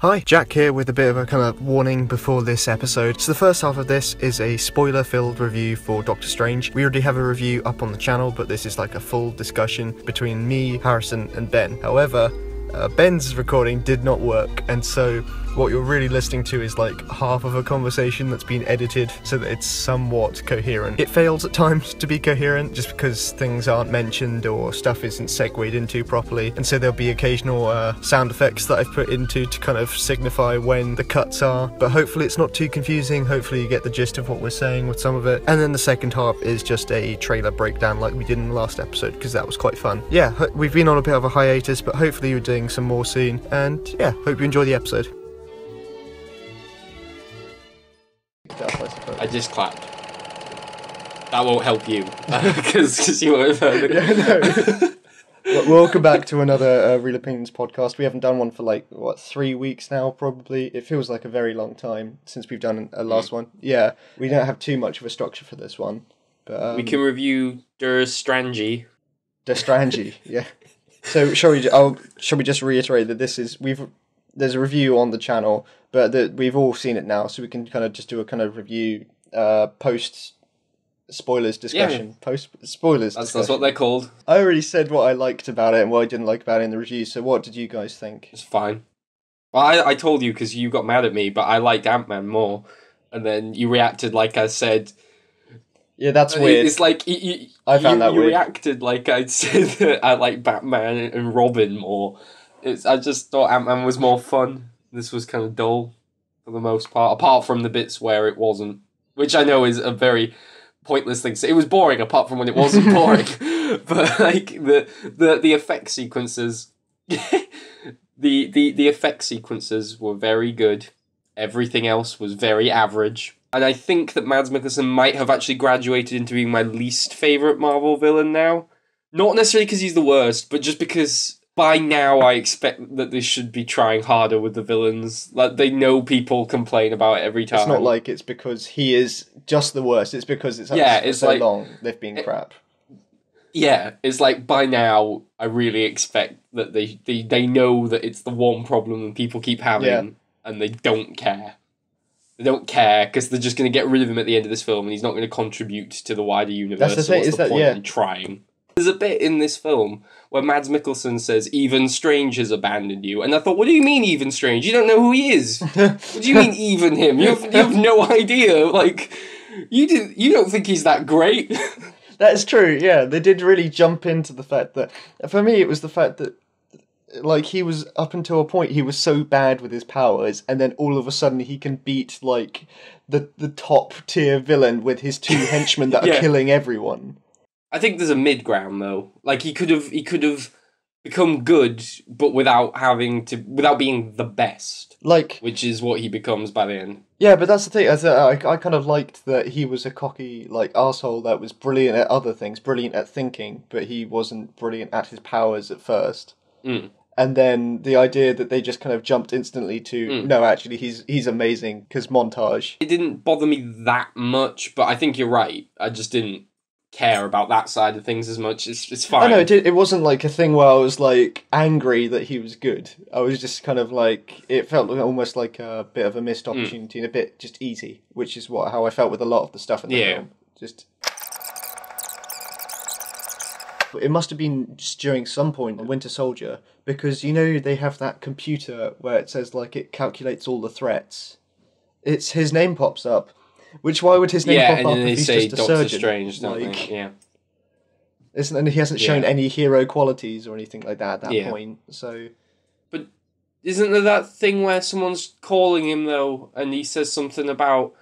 Hi, Jack here with a bit of a kind of warning before this episode. So the first half of this is a spoiler-filled review for Doctor Strange. We already have a review up on the channel, but this is like a full discussion between me, Harrison, and Ben. However, Ben's recording did not work, and so what you're really listening to is like half of a conversation that's been edited so that it's somewhat coherent. It fails at times to be coherent just because things aren't mentioned or stuff isn't segued into properly, and so there'll be occasional sound effects that I've put into to kind of signify when the cuts are, but hopefully it's not too confusing. Hopefully you get the gist of what we're saying with some of it. And then the second half is just a trailer breakdown like we did in the last episode, because that was quite fun. Yeah, we've been on a bit of a hiatus, but hopefully you're doing some more soon, and yeah, hope you enjoy the episode. I just clapped. That won't help you, because you won't have heard it. Yeah, no. Welcome back to another Reel Opinions podcast. We haven't done one for like, what, 3 weeks now probably. It feels like a very long time since we've done a last one. Yeah, we don't have too much of a structure for this one. But we can review Der Strange, yeah. So shall we just reiterate that this is... There's a review on the channel, but we've all seen it now, so we can kind of just do a kind of review post-spoilers discussion. Yeah. Post-spoilers discussion. That's what they're called. I already said what I liked about it and what I didn't like about it in the review, so what did you guys think? It's fine. Well, I told you because you got mad at me, but I liked Ant-Man more, and then you reacted like I said... Yeah, that's weird. It's like... I found that weird. You reacted like I said that I like Batman and Robin more. I just thought Ant-Man was more fun. This was kind of dull for the most part, apart from the bits where it wasn't, which I know is a very pointless thing. So it was boring, apart from when it wasn't boring. But like the effect sequences, the effect sequences were very good. Everything else was very average. And I think that Mads Mikkelsen might have actually graduated into being my least favourite Marvel villain now. Not necessarily because he's the worst, but just because... By now, I expect that they should be trying harder with the villains. Like, they know people complain about it every time. It's not like it's because he is just the worst. It's because it's, yeah, it's so like, long they've been crap. Yeah, it's like, by now, I really expect that they know that it's the one problem that people keep having, yeah. And they don't care. They don't care, because they're just going to get rid of him at the end of this film, and he's not going to contribute to the wider universe. That's the thing, so what's the point in trying? There's a bit in this film where Mads Mikkelsen says, "Even Strange has abandoned you." And I thought, what do you mean, even Strange? You don't know who he is. What do you mean, even him? You have no idea. Like, you don't think he's that great. That's true, yeah. They did really jump into the fact that... For me, it was the fact that, like, he was, up until a point, he was so bad with his powers, and then all of a sudden he can beat, like, the top-tier villain with his two henchmen that are killing everyone. I think there's a mid ground though. Like he could have become good, but without being the best. Like, which is what he becomes by the end. Yeah, but that's the thing. I kind of liked that he was a cocky like asshole that was brilliant at other things, brilliant at thinking, but he wasn't brilliant at his powers at first. Mm. And then the idea that they just kind of jumped instantly to, no, actually, he's amazing because montage. It didn't bother me that much, but I think you're right. I just didn't care about that side of things as much. It's fine. I know, it wasn't like a thing where I was like angry that he was good. I was just kind of like, it felt almost like a bit of a missed opportunity and a bit just easy, which is how I felt with a lot of the stuff in the film. Just... It must have been during some point in Winter Soldier, because you know they have that computer where it says like it calculates all the threats. It's his name pops up. Which, why would his name pop up if he's just a Doctor surgeon? Strange, like, yeah. And he hasn't shown any hero qualities or anything like that at that point, so... But isn't there that thing where someone's calling him, though, and he says something about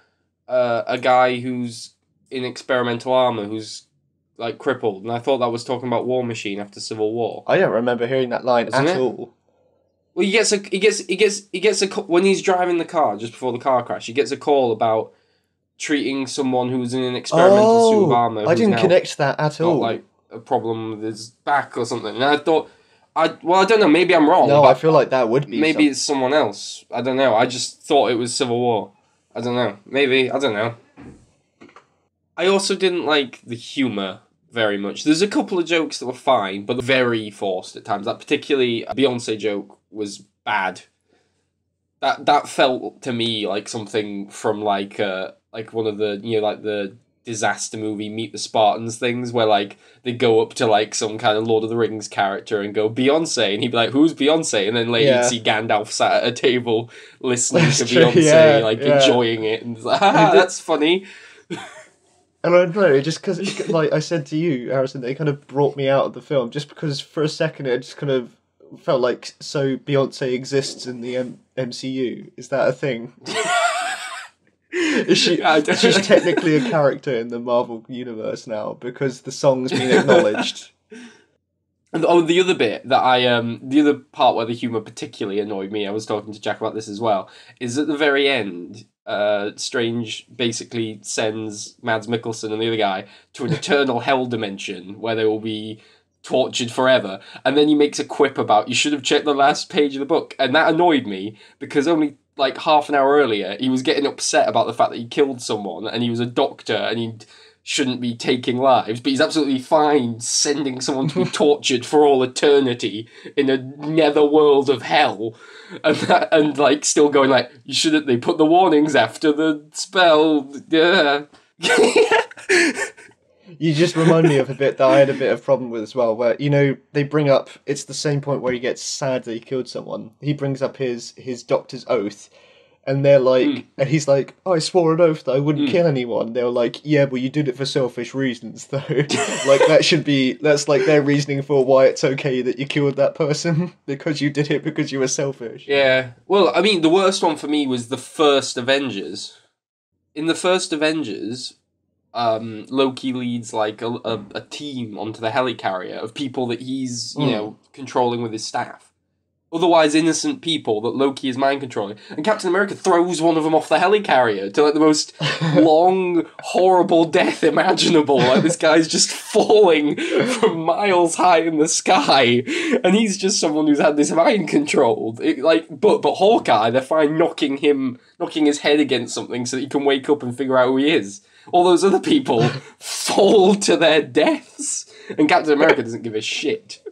a guy who's in experimental armour, who's, like, crippled, and I thought that was talking about War Machine after Civil War. I don't remember hearing that line at all. Well, he gets a when he's driving the car, just before the car crash, he gets a call about... treating someone who's in an experimental suit of armour. I didn't connect that at all. Like a problem with his back or something. And I thought, I don't know, maybe I'm wrong. No, I feel like that would be. Maybe it's someone else. I don't know. I just thought it was Civil War. I don't know. Maybe, I don't know. I also didn't like the humour very much. There's a couple of jokes that were fine, but very forced at times. Like particularly a Beyonce joke was bad. That felt to me like something from like one of the, you know, like the disaster movie Meet the Spartans things, where like they go up to like some kind of Lord of the Rings character and go Beyonce, and he'd be like, who's Beyonce? And then later you'd see Gandalf sat at a table listening to Beyonce, enjoying it, and it's like, haha, that's funny. And I don't know, just because, like I said to you, Harrison, they kind of brought me out of the film, just because for a second it just kind of felt like, so Beyonce exists in the MCU. Is that a thing? She's technically a character in the Marvel universe now because the song's been acknowledged. And the other bit that the other part where the humour particularly annoyed me, I was talking to Jack about this as well, is at the very end. Strange basically sends Mads Mikkelsen and the other guy to an eternal hell dimension where they will be tortured forever. And then he makes a quip about, you should have checked the last page of the book. And that annoyed me because only like half an hour earlier, he was getting upset about the fact that he killed someone and he was a doctor and he shouldn't be taking lives, but he's absolutely fine sending someone to be tortured for all eternity in a netherworld of hell, and like still going like, you shouldn't. They put the warnings after the spell. Yeah. You just remind me of a bit that I had a bit of problem with as well, where, you know, they bring up, it's the same point where he gets sad that he killed someone. He brings up his doctor's oath. And they're like, and he's like, oh, I swore an oath that I wouldn't kill anyone. They were like, yeah, but you did it for selfish reasons, though. Like, that's like their reasoning for why it's okay that you killed that person, because you did it because you were selfish. Yeah. Well, I mean, the worst one for me was the first Avengers. In the first Avengers, Loki leads like a team onto the helicarrier of people that he's, you know, controlling with his staff. Otherwise innocent people that Loki is mind-controlling. And Captain America throws one of them off the helicarrier to, like, the most long, horrible death imaginable. Like, this guy's just falling from miles high in the sky. And he's just someone who's had this mind-controlled. But Hawkeye, they find knocking his head against something so that he can wake up and figure out who he is. All those other people fall to their deaths. And Captain America doesn't give a shit.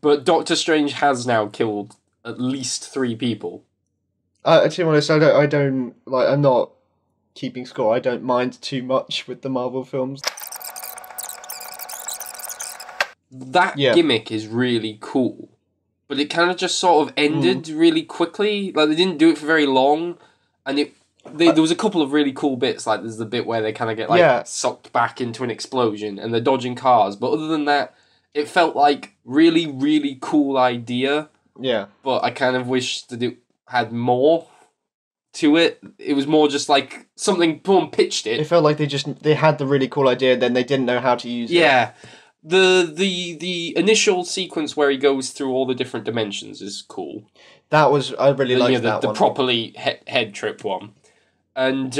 But Doctor Strange has now killed at least 3 people. Actually, honest, I don't like. I'm not keeping score. I don't mind too much with the Marvel films. That gimmick is really cool, but it kind of just sort of ended really quickly. Like, they didn't do it for very long, and there was a couple of really cool bits. Like, there's the bit where they kind of get sucked back into an explosion, and they're dodging cars. But other than that, it felt like really, really cool idea. Yeah. But I kind of wish that it had more to it. It was more just like someone pitched it. It felt like they had the really cool idea and then they didn't know how to use it. Yeah. The initial sequence where he goes through all the different dimensions is cool. That was, I really liked that one. The properly head trip one. And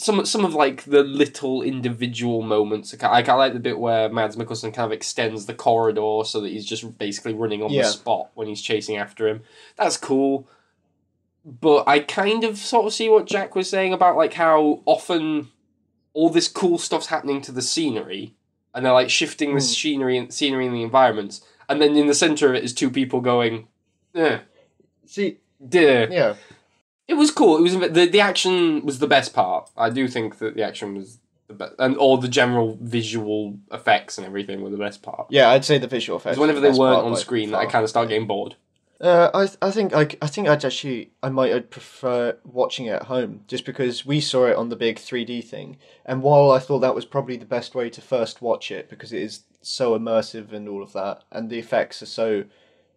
some of like the little individual moments. I like the bit where Mads Mikkelsen kind of extends the corridor so that he's just basically running on the spot when he's chasing after him. That's cool. But I kind of sort of see what Jack was saying about like how often all this cool stuff's happening to the scenery, and they're like shifting the scenery and the environments, and then in the center of it is 2 people going, eh. See, dear. Yeah. It was cool. It was the action was the best part. I do think that the action was the best, and all the general visual effects and everything were the best part. Yeah, I'd say the visual effects. Whenever they weren't on screen, I kind of start getting bored. I think I'd prefer watching it at home, just because we saw it on the big 3D thing, and while I thought that was probably the best way to first watch it because it is so immersive and all of that, and the effects are so,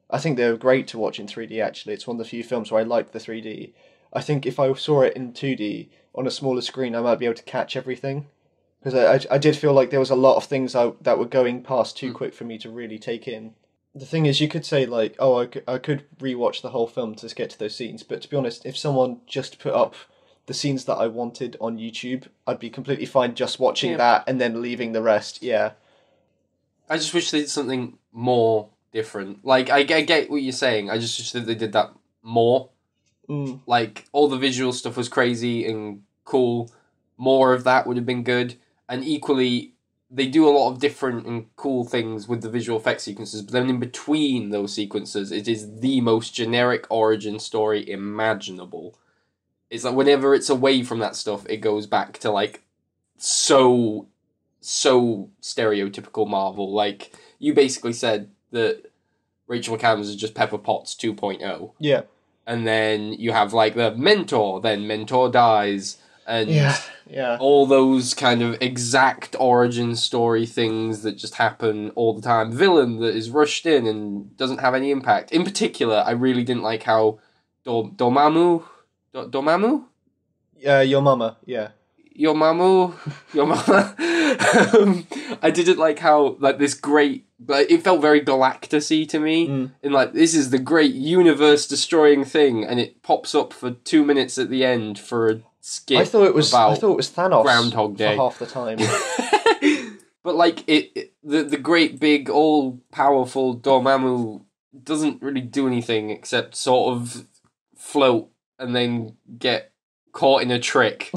I think they're great to watch in 3D. Actually, it's one of the few films where I liked the 3D. I think if I saw it in 2D on a smaller screen, I might be able to catch everything, because I did feel like there was a lot of things that were going past too quick for me to really take in. The thing is, you could say like, oh, I could rewatch the whole film to get to those scenes, but to be honest, if someone just put up the scenes that I wanted on YouTube, I'd be completely fine just watching that and then leaving the rest. Yeah. I just wish they did something more different. Like, I get what you're saying. I just wish that they did that more. Like, all the visual stuff was crazy and cool. More of that would have been good. And equally, they do a lot of different and cool things with the visual effects sequences, but then in between those sequences, it is the most generic origin story imaginable. It's like, whenever it's away from that stuff, it goes back to, like, so stereotypical Marvel. Like, you basically said that Rachel McAdams is just Pepper Potts 2.0. Yeah. And then you have, like, the mentor, then mentor dies, and all those kind of exact origin story things that just happen all the time. Villain that is rushed in and doesn't have any impact. In particular, I really didn't like how Dormammu? Your mama, yeah. Your mama. I didn't like how, like, this great... Like, it felt very Galactus-y to me. Mm. And, like, this is the great universe-destroying thing, and it pops up for 2 minutes at the end for a skit. I thought it was Thanos Groundhog Day for half the time. But, like, the great, big, all-powerful Dormammu doesn't really do anything except sort of float and then get caught in a trick.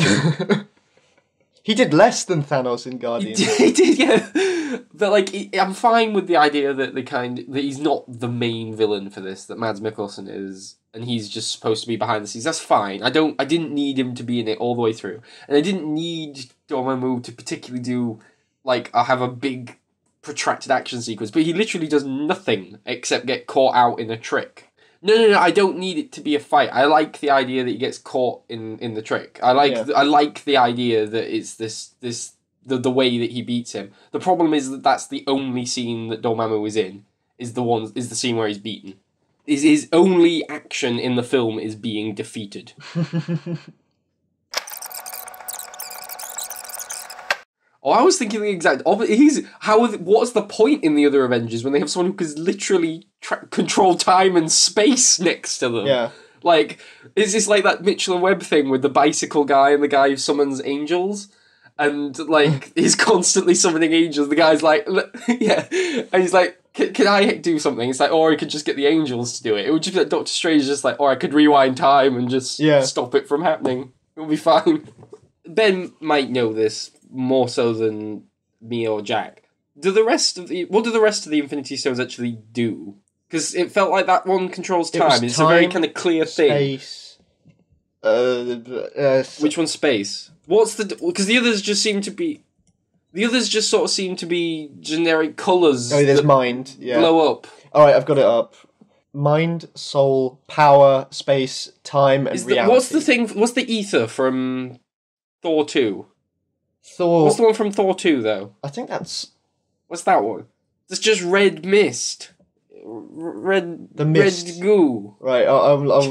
He did less than Thanos in Guardians. He did, yeah. But, like, I'm fine with the idea that that he's not the main villain for this, that Mads Mikkelsen is, and he's just supposed to be behind the scenes. That's fine. I didn't need him to be in it all the way through. And I didn't need Dormammu to particularly do, like, have a big protracted action sequence, but he literally does nothing except get caught out in a trick. No, I don't need it to be a fight. I like the idea that he gets caught in the trick. I like the idea that it's the way that he beats him. The problem is that that's the only scene that Dormammu is in, is the scene where he's beaten. Is his only action in the film is being defeated. Oh, I was thinking the exact... What's the point in the other Avengers when they have someone who can literally control time and space next to them? Yeah. Like, is this like that Mitchell and Webb thing with the bicycle guy and the guy who summons angels? And, like, he's constantly summoning angels. The guy's like, yeah. And he's like, can I do something? It's like, or I could just get the angels to do it. It would just be like Doctor Strange just like, or I could rewind time and just stop it from happening. It'll be fine. Ben might know this more so than me or Jack. What do the rest of the Infinity Stones actually do? Because it felt like that one controls time. It's time, a very kind of clear space thing. Which one's space? Because the others just seem to be... The others just sort of seem to be generic colours. Oh, there's mind, yeah. Blow up. Alright, I've got it up. Mind, soul, power, space, time, and reality. What's the ether from Thor 2? What's the one from Thor 2, though? I think that's... What's that one? It's just red mist. The mist. Red goo. Right, I'm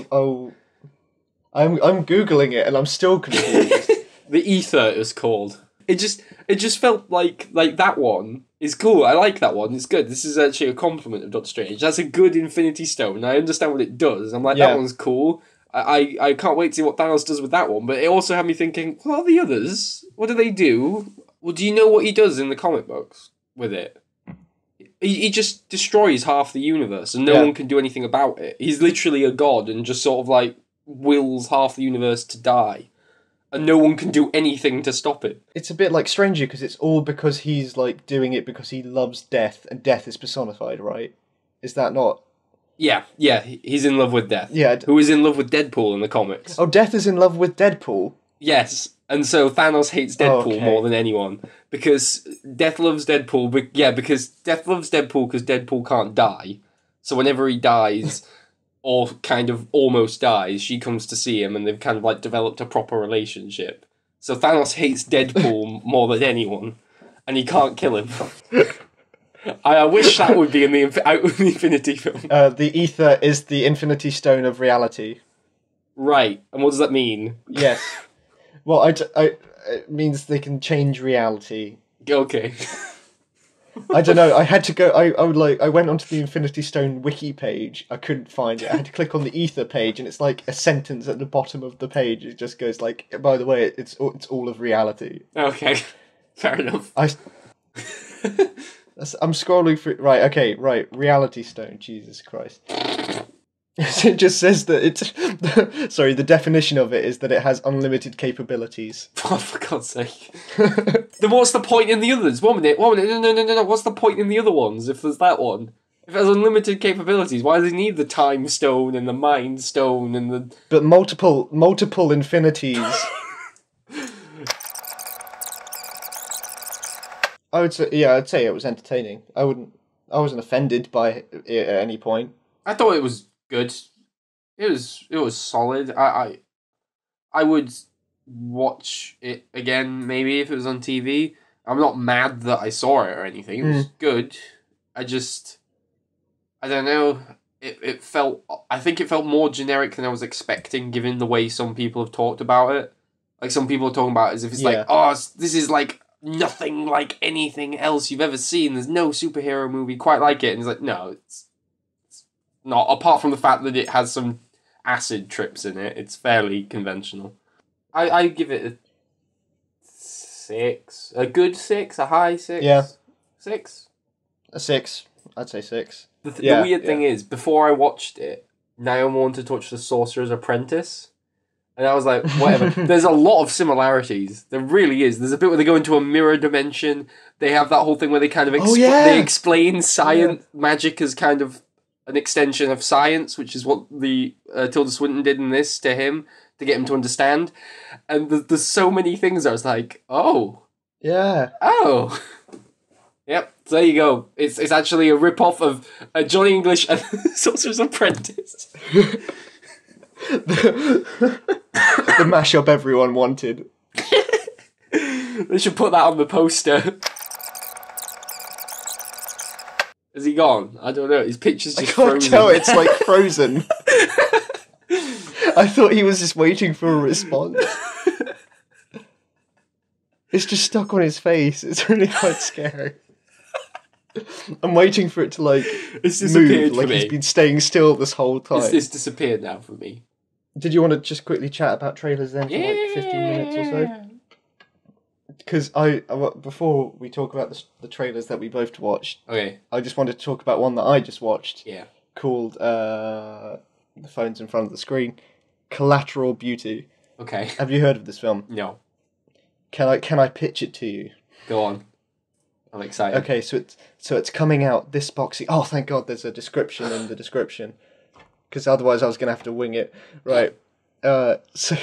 Googling it, and I'm still confused. The ether is called. It just felt like that one is cool. I like that one. It's good. This is actually a compliment of Doctor Strange. That's a good Infinity Stone. I understand what it does. I'm like, that one's cool. I can't wait to see what Thanos does with that one, but it also had me thinking, what are the others? What do they do? Well, do you know what he does in the comic books with it? He just destroys half the universe, and no one can do anything about it. He's literally a god and just sort of, like, wills half the universe to die, and no one can do anything to stop it. It's a bit like Stranger, because it's all because he's, like, doing it because he loves death, and death is personified, right? Is that not... Yeah, he's in love with Death. Yeah. Who is in love with Deadpool in the comics. Oh, Death is in love with Deadpool? Yes, and so Thanos hates Deadpool more than anyone, because Death loves Deadpool, because Deadpool can't die. So whenever he dies, or kind of almost dies, she comes to see him, and they've kind of, like, developed a proper relationship. So Thanos hates Deadpool more than anyone, and he can't kill him. I wish that would be in the Infinity film. The ether is the Infinity Stone of reality. Right, and what does that mean? Yes. Well, it means they can change reality. Okay. I don't know, I had to go, I went onto the Infinity Stone wiki page, I couldn't find it, I had to click on the ether page, and it's like a sentence at the bottom of the page, it just goes like, by the way, it's all of reality. Okay, fair enough. I'm scrolling through... Right, okay, Reality Stone, Jesus Christ. It just says that it's... Sorry, the definition of it is that it has unlimited capabilities. Oh, for God's sake. Then what's the point in the others? One minute. No. What's the point in the other ones if there's that one? If it has unlimited capabilities, why do they need the time stone and the mind stone and the... But multiple infinities... I would say, yeah, I'd say it was entertaining. I wasn't offended by it at any point. I thought it was good. It was solid. I would watch it again, maybe, if it was on TV. I'm not mad that I saw it or anything. It was good. I don't know. I think it felt more generic than I was expecting, given the way some people have talked about it. Like, some people are talking about it as if it's like, oh, this is like nothing like anything else you've ever seen. There's no superhero movie quite like it. And it's like, no, it's not. Apart from the fact that it has some acid trips in it, it's fairly conventional. I give it a 6. A good 6? A high 6? Yeah. 6? A 6. I'd say 6. The weird thing is, before I watched it, Naomi wanted to watch The Sorcerer's Apprentice. And I was like, whatever. There's a lot of similarities. There really is. There's a bit where they go into a mirror dimension. They have that whole thing where they kind of they explain science, magic as kind of an extension of science, which is what the Tilda Swinton did in this to him to get him to understand. And there's so many things. I was like, oh, yeah, oh, yep. So there you go. It's actually a rip off of a Johnny English and Sorcerer's Apprentice. The mashup everyone wanted. They should put that on the poster. Is he gone? I don't know. His picture's just frozen. I can't tell. It's like frozen. I thought he was just waiting for a response. It's just stuck on his face. It's really quite scary. I'm waiting for it to it's disappeared move. Like he's been staying still this whole time. It's disappeared now for me. Did you want to just quickly chat about trailers then for 15 minutes or so? Because before we talk about the trailers that we both watched, okay, I just wanted to talk about one that I just watched. Yeah. Called the phone's in front of the screen, Collateral Beauty. Okay. Have you heard of this film? No. Can I pitch it to you? Go on. I'm excited. Okay, so it's coming out this Boxing. Oh, thank God! There's a description in the description. Because otherwise I was going to have to wing it. Right. So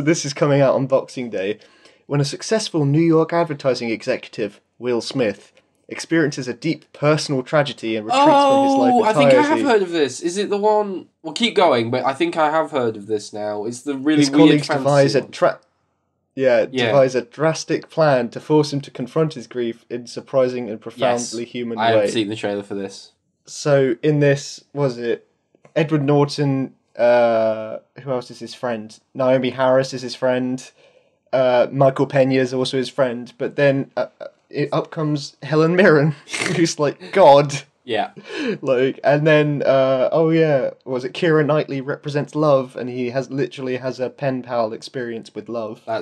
this is coming out on Boxing Day. When a successful New York advertising executive, Will Smith, experiences a deep personal tragedy and retreats from his life entirely. I think I have heard of this. Is it the one... Well, keep going, but I think I have heard of this now. It's the really his weird fantasy one. Devise a drastic plan to force him to confront his grief in surprising and profoundly human way. I have seen the trailer for this. So in this, was it Edward Norton? Who else is his friend? Naomi Harris is his friend. Michael Pena is also his friend. But then up comes Helen Mirren, who's like God. Yeah. And then was it Keira Knightley represents love, and he literally has a pen pal experience with love. I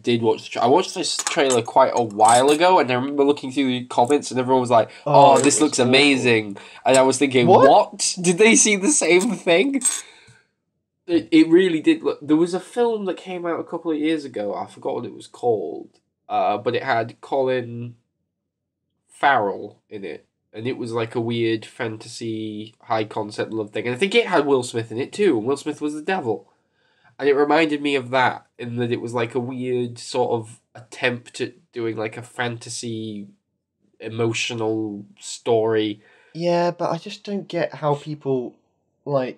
did watch. I watched this trailer quite a while ago, and I remember looking through the comments, and everyone was like, "Oh, this looks amazing," and I was thinking, "What? Did they see the same thing?" It really did. Look, there was a film that came out a couple of years ago. I forgot what it was called, but it had Colin Farrell in it. And it was like a weird fantasy, high-concept love thing. And I think it had Will Smith in it too. And Will Smith was the devil. And it reminded me of that. In that it was like a weird sort of attempt at doing like a fantasy, emotional story. Yeah, but I just don't get how people, I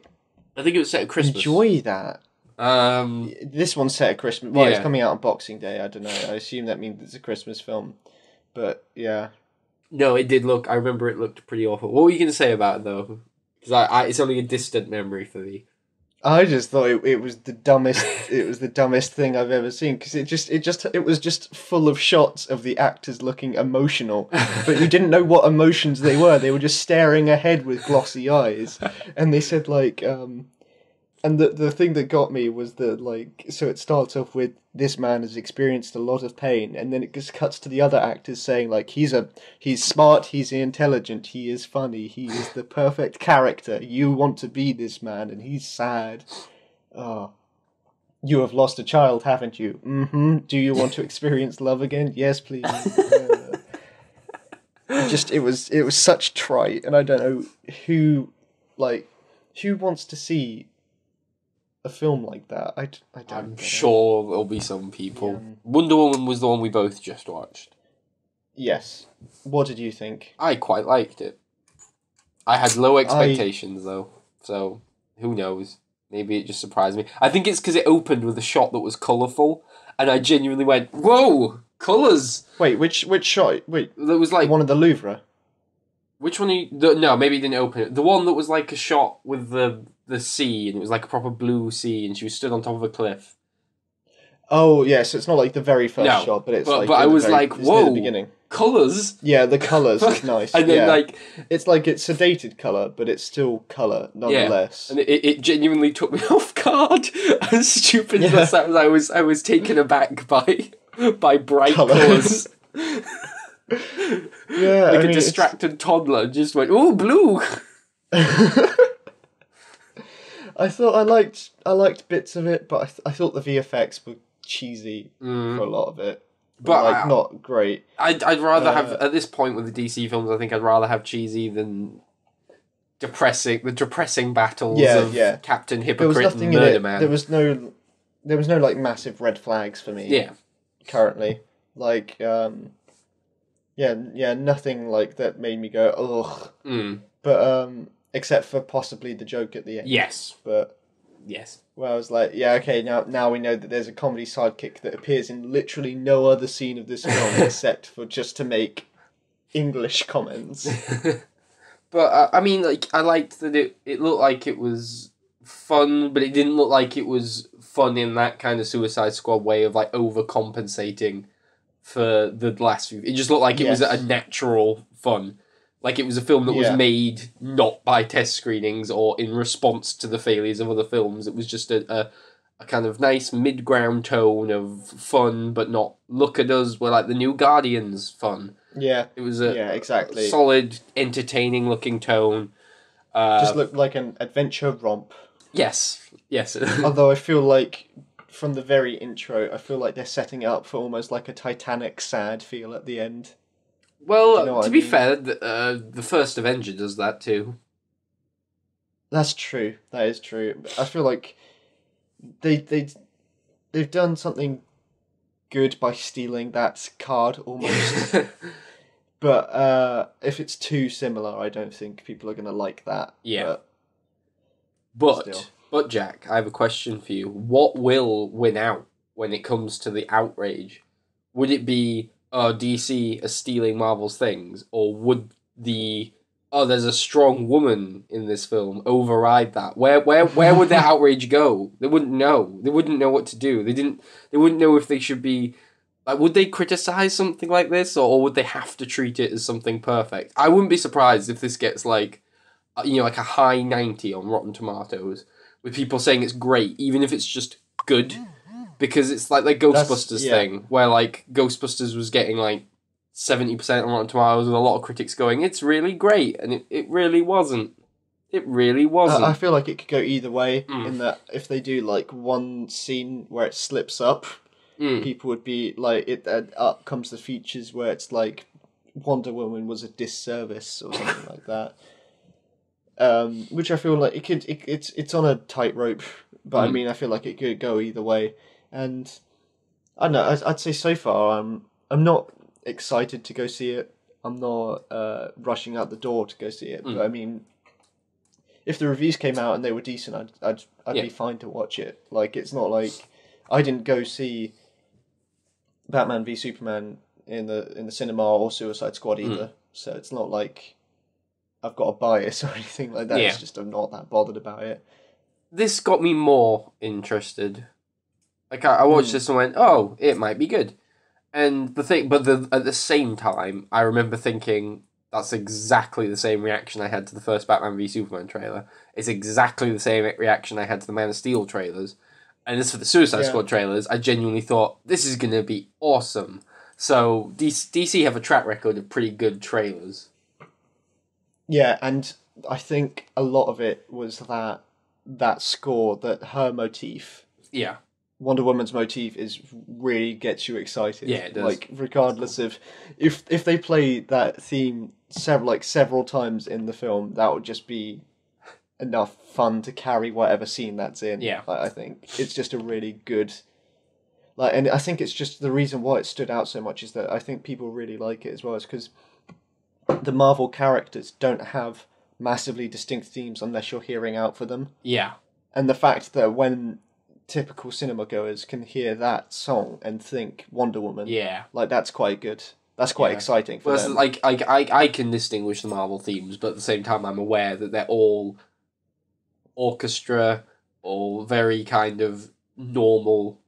think it was set at Christmas. Enjoy that. This one's set at Christmas. Well, it's coming out on Boxing Day. I don't know. I assume that means it's a Christmas film. But, yeah... No, it did look... I remember it looked pretty awful. What were you going to say about it, though? Because it's only a distant memory for me. I just thought it was the dumbest... it was the dumbest thing I've ever seen. Because it was just full of shots of the actors looking emotional. But you didn't know what emotions they were. They were just staring ahead with glossy eyes. And they said, And the thing that got me was that, like, so it starts off with this man has experienced a lot of pain, and then it just cuts to the other actors saying, like, he's smart, he's intelligent, he is funny, he is the perfect character. You want to be this man, and he's sad. Oh, you have lost a child, haven't you? Mm-hmm. Do you want to experience love again? Yes, please. It was such trite, and I don't know who wants to see a film like that. I'm sure there'll be some people. Yeah. Wonder Woman was the one we both just watched. Yes. What did you think? I quite liked it. I had low expectations, though. So, who knows? Maybe it just surprised me. I think it's because it opened with a shot that was colourful, and I genuinely went, whoa! Colours! Wait, which shot? Wait, that was like... one of the Louvre? Which one? No, maybe it didn't open it. The one that was like a shot with the sea, and it was like a proper blue sea, and she was stood on top of a cliff. Oh, yeah, so it's not like the very first shot, but it's like... But I was like, whoa, colours? Yeah, the colours is nice. And then, it's sedated colour, but it's still colour, nonetheless. Yeah. And it genuinely took me off guard, as stupid as that was. I was taken aback by bright colours. Yeah, like a distracted toddler just went, "Oh, blue." I thought I liked bits of it, but I thought the VFX were cheesy for a lot of it, but not great. I'd rather have, at this point with the DC films, I think I'd rather have cheesy than depressing battles of Captain Hypocrite and Murder Man. There was no like massive red flags for me. Yeah, currently, like. Yeah, nothing like that made me go, ugh. Mm. But, except for possibly the joke at the end. Yes. But... Yes. Where I was like, yeah, okay, now we know that there's a comedy sidekick that appears in literally no other scene of this film except for just to make English comments. But, I mean, like, I liked that it looked like it was fun, but it didn't look like it was fun in that kind of Suicide Squad way of, like, overcompensating for the last few. It just looked like it was a natural fun. Like it was a film that was made not by test screenings or in response to the failures of other films. It was just a kind of nice mid-ground tone of fun, but not look at us, we're like the new Guardians fun. Yeah. It was a solid, entertaining looking tone. Just looked like an adventure romp. Yes. Although I feel like from the very intro, I feel like they're setting it up for almost like a Titanic sad feel at the end. Well, to be fair, the first Avenger does that too. That's true. That is true. I feel like they've done something good by stealing that card almost. But if it's too similar, I don't think people are going to like that. Yeah. But Jack, I have a question for you. What will win out when it comes to the outrage? Would it be, DC are stealing Marvel's things? Or would there's a strong woman in this film override that? Where would their outrage go? They wouldn't know. They wouldn't know what to do. They wouldn't know if they should be... Like, would they criticize something like this? Or would they have to treat it as something perfect? I wouldn't be surprised if this gets, like a high 90 on Rotten Tomatoes. With people saying it's great, even if it's just good, because it's like the Ghostbusters thing, where like Ghostbusters was getting like 70% on Rotten Tomatoes, with a lot of critics going, "It's really great," and it really wasn't. It really wasn't. I feel like it could go either way. In that, if they do like one scene where it slips up, people would be like, "It." Up comes the features where it's like Wonder Woman was a disservice or something like that. Which I feel like it's on a tightrope, but I mean I feel like it could go either way, and I don't know. I'd say so far I'm not excited to go see it. I'm not rushing out the door to go see it. But I mean, if the reviews came out and they were decent, I'd be fine to watch it. Like it's not like I didn't go see Batman v Superman in the cinema or Suicide Squad either. So it's not like I've got a bias or anything like that. Yeah. It's just I'm not that bothered about it. This got me more interested. Like I watched this and went, "Oh, it might be good." And the thing, but at the same time, I remember thinking, That's exactly the same reaction I had to the first Batman v Superman trailer. It's exactly the same reaction I had to the Man of Steel trailers. And as for the Suicide Squad trailers, I genuinely thought, this is going to be awesome. So, DC have a track record of pretty good trailers. Yeah, and I think a lot of it was that score, that her motif. Yeah. Wonder Woman's motif is really gets you excited. Yeah, it does. Like, regardless of... If they play that theme several times in the film, that would just be... enough fun to carry whatever scene that's in. Yeah, like, I think it's just a really good, like, and I think it's just the reason why it stood out so much is that I think people really like it as well, is because the Marvel characters don't have massively distinct themes unless you're hearing out for them. Yeah, and the fact that when typical cinema goers can hear that song and think Wonder Woman, yeah, like that's quite good. That's quite exciting for them. Like, I can distinguish the Marvel themes, but at the same time, I'm aware that they're all orchestra or very kind of normal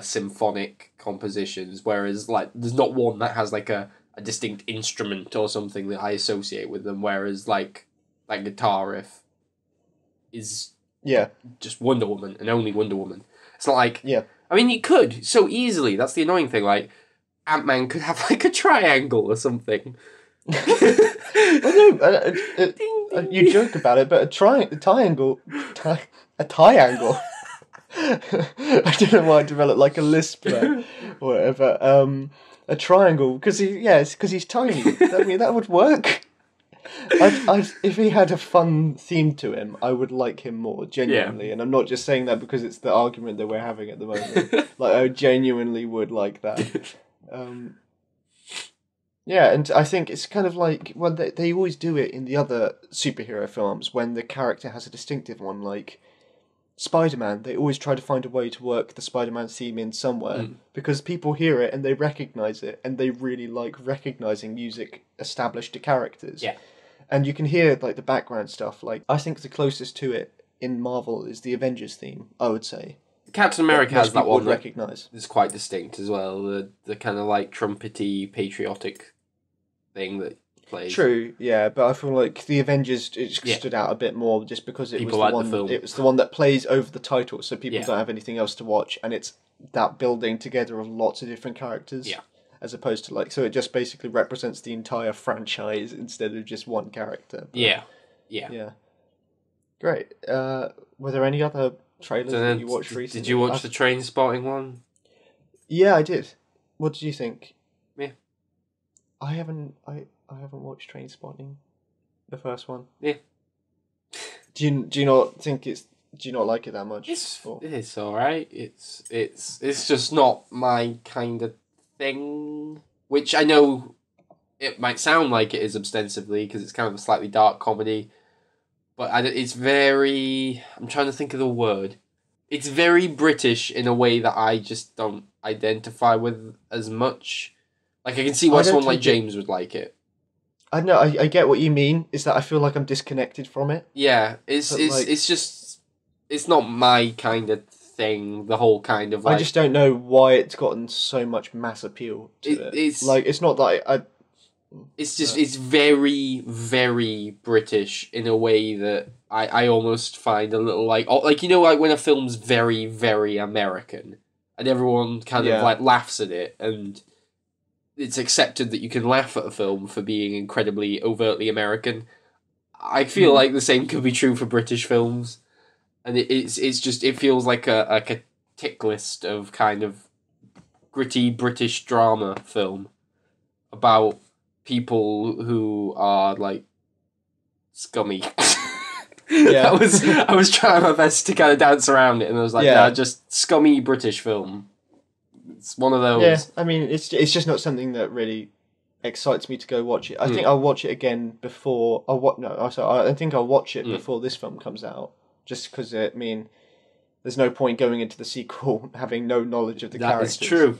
symphonic compositions, whereas like there's not one that has like a distinct instrument or something that I associate with them, whereas like that guitar riff is just Wonder Woman and only Wonder Woman. It's not like I mean, you could so easily, that's the annoying thing, like Ant-Man could have like a triangle or something. You joke about it, but a triangle. I don't know why I developed like a lisp there, or whatever. A triangle, because he's tiny. I mean, that would work. If he had a fun theme to him, I would like him more, genuinely. Yeah. And I'm not just saying that because it's the argument that we're having at the moment. Like, I genuinely would like that. Yeah, and I think it's kind of like, well, they always do it in the other superhero films when the character has a distinctive one, like Spider-Man. They always try to find a way to work the Spider-Man theme in somewhere because people hear it and they recognise it, and they really like recognising music established to characters. Yeah. And you can hear like the background stuff. Like, I think the closest to it in Marvel is the Avengers theme, I would say. Captain America has that one. It's quite distinct as well. The kind of like trumpety patriotic thing that plays. True, yeah, but I feel like the Avengers stood out a bit more just because it was the one that plays over the title, so people don't have anything else to watch, and it's that building together of lots of different characters. Yeah. As opposed to like, so it just basically represents the entire franchise instead of just one character. But, yeah. Great. Were there any other trailers that you watched recently? Did you watch the Trainspotting one? Yeah, I did. What did you think? Yeah, I haven't watched Trainspotting, the first one. Yeah. Do you not like it that much? It's all right. It's just not my kind of thing. Which I know it might sound like it is ostensibly because it's kind of a slightly dark comedy. But it's very... I'm trying to think of the word. It's very British in a way that I just don't identify with as much. Like, I can see why someone like James would like it. I know, I get what you mean. Is that I feel like I'm disconnected from it. Yeah, it's just... It's not my kind of thing, the whole kind of like... I just don't know why it's gotten so much mass appeal to it. It's not that It's just, it's very, very British in a way that I almost find a little like, you know, like when a film's very, very American and everyone kind of like laughs at it, and it's accepted that you can laugh at a film for being incredibly overtly American. I feel like the same could be true for British films. And it's just, it feels like a tick list of kind of gritty British drama film about people who are like scummy. Yeah, I was trying my best to kind of dance around it, and I was like, "Yeah, just scummy British film." It's one of those. Yeah, I mean, it's just not something that really excites me to go watch it. I think I'll watch it again before I'll watch it before this film comes out, just because there's no point going into the sequel having no knowledge of the characters. That is true.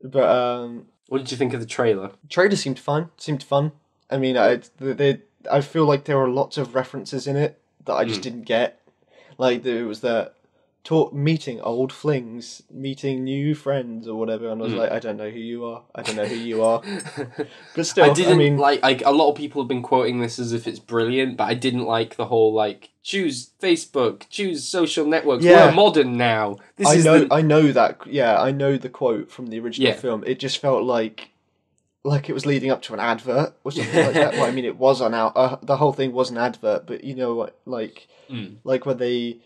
But what did you think of the trailer? The trailer seemed fun. I mean, I feel like there were lots of references in it that I just didn't get. Like, there was the meeting old flings, meeting new friends or whatever, and I was like, I don't know who you are. I don't know who you are. But still, I mean, a lot of people have been quoting this as if it's brilliant, but I didn't like the whole choose Facebook, choose social networks. Yeah. We're modern now. I know the quote from the original film. It just felt like it was leading up to an advert or something like that. Well, I mean, it was the whole thing was an advert, but you know what, like when they,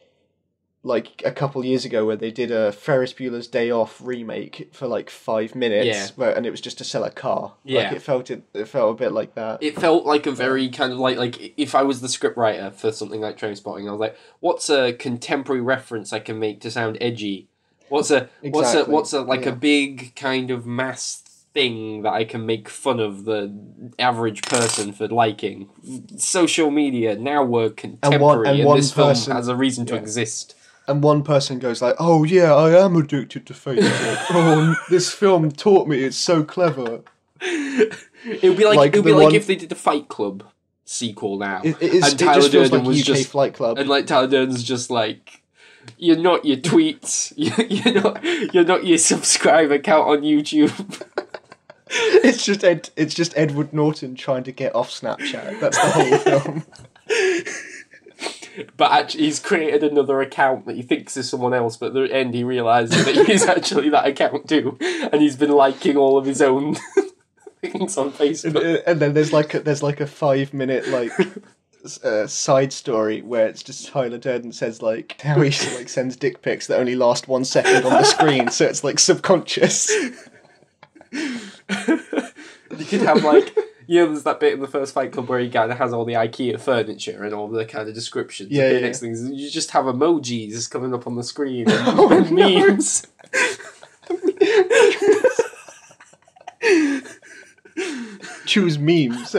like a couple years ago, where they did a Ferris Bueller's Day Off remake for 5 minutes, and it was just to sell a car. Yeah, it felt a bit like that. It felt like a very kind of like if I was the scriptwriter for something like Trainspotting, I was like, what's a contemporary reference I can make to sound edgy? What's a big kind of mass thing that I can make fun of the average person for liking? Social media, now we're contemporary, and this film has a reason to exist. And one person goes like, oh yeah, I am addicted to Facebook. Oh, this film taught me, it's so clever. It would be like if they did the Fight Club sequel now. Tyler Durden feels like UK Fight Club. And Tyler Durden's just you're not your tweets, you're not your subscriber count on YouTube. It's just Edward Norton trying to get off Snapchat. That's the whole film. But actually, he's created another account that he thinks is someone else, but at the end he realises that he's actually that account too, and he's been liking all of his own things on Facebook. And then there's a 5 minute side story where it's just Tyler Durden says how he sends dick pics that only last 1 second on the screen, so it's subconscious. You could have there's that bit in the first Fight Club where he kind of has all the IKEA furniture and all the kind of descriptions. Yeah, the next thing is you just have emojis coming up on the screen and memes. Choose memes.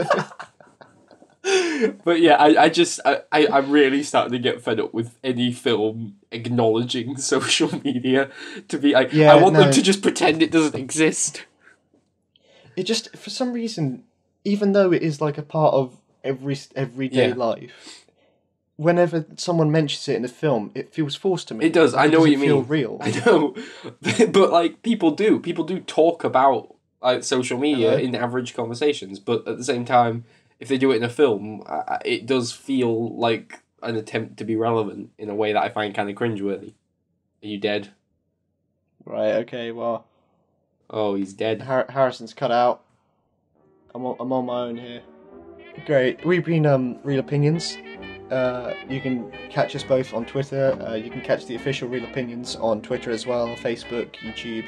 But yeah, I'm really starting to get fed up with any film acknowledging social media to be them to just pretend it doesn't exist. It just, for some reason, even though it is a part of everyday life, whenever someone mentions it in a film, it feels forced to me. It does. I know what you mean. It doesn't feel real. I know. But people do talk about social media in average conversations, but at the same time, if they do it in a film, it does feel like an attempt to be relevant in a way that I find kind of cringeworthy. Are you dead? Right, okay, well... Oh, he's dead. Harrison's cut out. I'm on my own here. Great. We've been Reel Opinions. You can catch us both on Twitter. You can catch the official Reel Opinions on Twitter as well, Facebook, YouTube,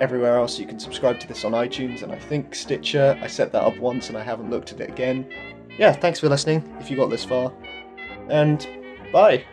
everywhere else. You can subscribe to this on iTunes and I think Stitcher. I set that up once and I haven't looked at it again. Yeah, thanks for listening if you got this far. And bye.